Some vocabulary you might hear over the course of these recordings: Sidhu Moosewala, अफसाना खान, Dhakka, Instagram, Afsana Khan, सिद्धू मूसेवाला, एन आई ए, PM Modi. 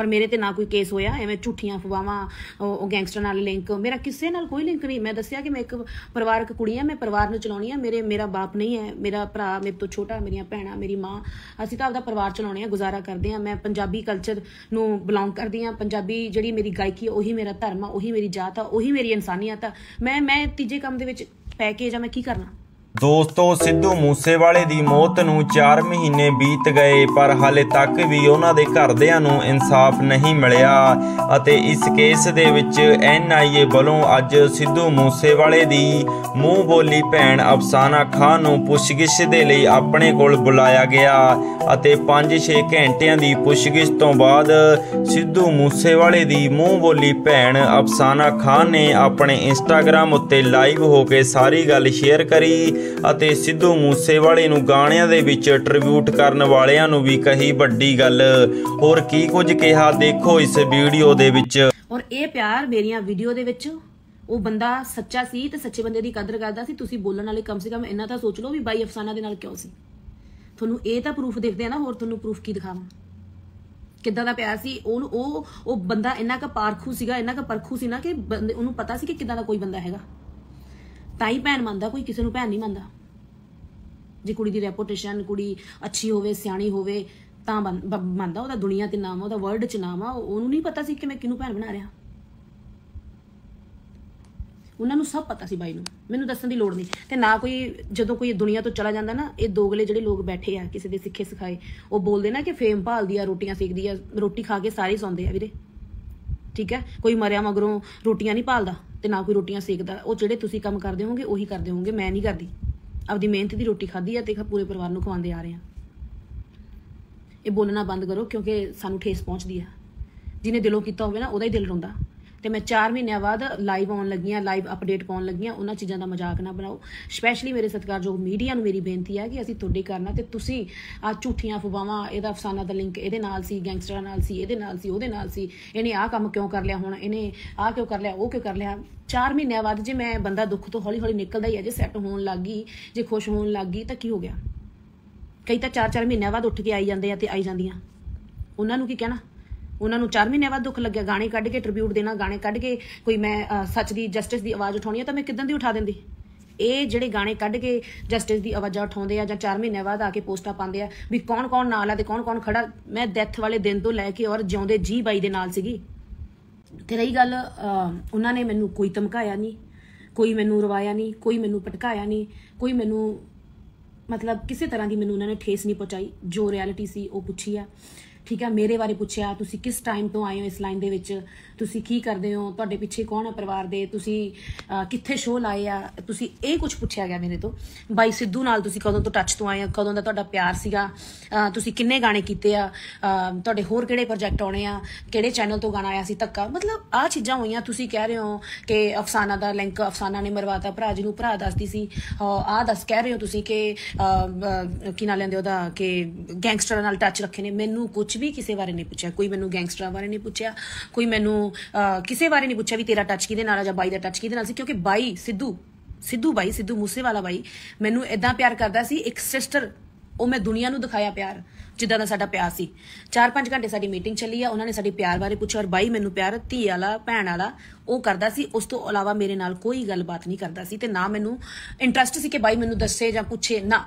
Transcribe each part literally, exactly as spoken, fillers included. और मेरे ते ना कोई केस होया एवं झूठियां अफवाह गैंगस्टर नाल लिंक मेरा किसी नाल कोई लिंक नहीं। मैं दसिया कि मैं एक परिवारक कुड़ी हाँ, मैं परिवार नूं चलाउणी हाँ, मेरे मेरा बाप नहीं है, मेरा भरा मेरे तो छोटा, मेरिया भैणां, मेरी माँ, असीं तां आपदा परिवार चलाउणे आ, गुजारा करदे आ। मैं पंजाबी कल्चर नूं बिलोंग करदी हाँ, पंजाबी जिहड़ी मेरी गायकी है उही मेरा धर्म आ, उही मेरी जात आ, उही मेरी इंसानियत आ। मैं मैं तीजे काम दे विच पै के जां मैं की करना। दोस्तों सिद्धू मूसेवाले की मौत नूं चार महीने बीत गए पर हाले तक भी उन्हां दे घरदियां नूं इंसाफ नहीं मिलिया। इस केस दे विच एन आई ए वलों अज सिद्धू मूसेवाले दी मूँह बोली भैन अफसाना खान नूं पुछगिछ दे लई अपने कोल बुलाया गया। पाँच छे घंटियां दी पुछगिछ तों बाद सिद्धू मूसेवाले दी मूँह बोली भैन अफसाना खान ने अपने इंस्टाग्राम उत्ते लाइव हो के सारी गल शेयर करी। सिद्धू मूसेवाले नूं गाणियां दे विच ट्रिब्यूट करन वालियां नूं भी कही बड़ी गल, और की कुछ कहा देखो इस वीडियो दे विच। और ये प्यार मेरियां वीडियो दे विच वो बंदा सच्चा सी ते सच्चे बंदे दी कदर करदा सी। तुसीं बोलण वाले कम से कम इन्ना तां सोच लो भी बाई अफसाना दे नाल क्यों सी। तुहानूं इह तां प्रूफ दिखदे आ ना, होर तुहानूं प्रूफ की दिखावां किदा का प्यार सी। ओह ओह बंदा इन्ना का पारखू सीगा, इन्ना का परखू सी ना कि उहनूं पता सी कि किदा का कोई बंदा हैगा। ताई भैन मानता, कोई किसी को भैन नहीं मानता। जे कुड़ी दी रेपूटेशन कुड़ी अच्छी होवे, सियाणी होवे तां मानता। ओहदा दुनिया ते नाम, ओहदा वर्ल्ड च नाम आ। ओनू नहीं पता सी कि मैं किनू भैन बना रहा। उन्हां नूं सब पता सी बाई नूं, मैनूं दस्सण दी लोड़ नहीं। ते ना कोई जदों कोई दुनिया तो चला जांदा ना, इह दोगले जिहड़े लोग बैठे आ किसी दे सिक्खे सिखाए, ओह बोलदे ना कि फेम भालदी आ, रोटियां सेकदी आ। रोटी खा के सारे सौंदे आ वीरे, ठीक है। कोई मरिया मगरों रोटियां नहीं भालदा ते ना कोई रोटियां सेकदा। वो जिहड़े तुसीं कम करदे होगे उही करदे होगे, मैं नहीं करदी। अपनी मेहनत की रोटी खाधी है ते पूरे परिवार नूं खवांदे आ रहे हैं। ये बोलना बंद करो क्योंकि सानूं ठेस पहुंचदी है। जिन्हें दिलों कीता होवे ना उहदा ही दिल रोंदा। ते मैं चार महीनों बाद लाइव आउण लगी आं, लाइव अपडेट पाउण लगी आं। उन्हां चीज़ां दा मजाक ना बनाओ। स्पैशली मेरे सत्कारयोग मीडिया नूं मेरी बेनती है कि असीं तुहाडे करना ते तुसीं आ झूठियां अफवाहां, इहदा अफसाना दा लिंक इहदे नाल सी, गैंगस्टरां नाल सी, इहदे नाल सी, उहदे नाल सी, इहने आ कम क्यों कर लिया, हुण इहने आ क्यों कर लिया, वो क्यों कर लिया। चार महीनों बाद जे मैं बंदा दुख तो हौली हौली निकलदा ही है। जे सैट होण लग गई, जे खुश होण लग गई तां की हो गया। कई तां चार चार महीनों बाद उठ के आई जांदे आ ते आई जांदियां। उन्हां नूं की कहना? उन्होंने चार महीने बाद दुख लग्या। गाने कढ़ के ट्रिब्यूट देना, गाने कढ़ के कोई मैं सच की जस्टिस की आवाज़ उठानी है तो मैं किदन दी उठा देंदी। ये जिहड़े गाने कढ़ के जस्टिस की आवाज़ा उठाते हैं, चार महीने बाद आके पोस्टा पाते हैं भी कौन कौन नाल है तो कौन कौन खड़ा। मैं डैथ वाले दिन तो लैके और जिउंदे जी बाई दे नाल सीगी। ते रही गल उन्होंने मैनू कोई धमकाया नहीं, कोई मैनू रवाया नहीं, कोई मैनू पटकाया नहीं, कोई मैनू मतलब किसी तरह की मैनू उन्होंने ठेस नहीं पहुँचाई। जो रियलिटी सी वो पुछी है, ठीक है। मेरे बारे पूछया, तुसी किस टाइम तो आए हो इस लाइन दे विच, तुसी की करदे हो, तुहाडे पिछे कौन है परिवार दे, तुसी कित्थे शो लाए आ, तुसी ए कुछ पूछया गया मेरे तो। बाई सिद्धू नाल तुसी कदों तो टच तो आए हो, कदों दा तुहाडा प्यार सीगा, तुसी किन्ने गाने कीते आ, तुहाडे होर किहड़े प्रोजेक्ट आने आ, किहड़े चैनल तो गाना आया सी धक्का, मतलब आ चीज़ां होइयां। तुसी कह रहे हो कि अफसाना दा लिंक, अफसाना ने मरवाता भरा जी नूं, भरा दसदी सी आ दस। कह रहे हो तुसी कि की नाल लैंदे ओहदा कि गैंगस्टर नाल टच रखे ने। मैनू कुछ कुछ भी किसी बारे नहीं पूछा, कोई मैनू गैंगस्टर बारे नहीं पूछा, कोई मैनू किसी बारे नहीं पूछा भी तेरा टच किहदे नाल जां बाई दा टच किहदे नाल सी। क्योंकि बाई सिद्धू सिद्धू बाई सिद्धू मूसेवाला बाई मैनू इदां प्यार करदा सी, एक सिस्टर। ਉਹ मैं दुनिया ਨੂੰ ਦਿਖਾਇਆ ਪਿਆਰ ਜਿੱਦਾਂ ਦਾ ਸਾਡਾ ਪਿਆਰ ਸੀ। ਚਾਰ ਪੰਜ ਘੰਟੇ ਸਾਡੀ ਮੀਟਿੰਗ ਚੱਲੀ ਆ। ਉਹਨਾਂ ਨੇ ਸਾਡੇ ਪਿਆਰ ਬਾਰੇ ਪੁੱਛਿਆ, ਔਰ ਬਾਈ ਮੈਨੂੰ ਪਿਆਰ ਧੀ ਵਾਲਾ ਭੈਣ ਵਾਲਾ ਉਹ ਕਰਦਾ ਸੀ। ਉਸ ਤੋਂ ਇਲਾਵਾ ਮੇਰੇ ਨਾਲ ਕੋਈ ਗੱਲਬਾਤ ਨਹੀਂ ਕਰਦਾ ਸੀ ਤੇ ਨਾ ਮੈਨੂੰ ਇੰਟਰਸਟ ਸੀ ਕਿ ਬਾਈ ਮੈਨੂੰ ਦੱਸੇ ਜਾਂ ਪੁੱਛੇ। ਨਾ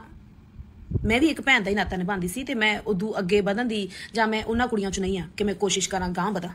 मैं भी एक भैन का ही नाता निभाती सी ते मैं उदू अगे बधन की जां मैं उन्हां कुड़ियां च नहीं आ कि मैं कोशिश करां गांह बधां।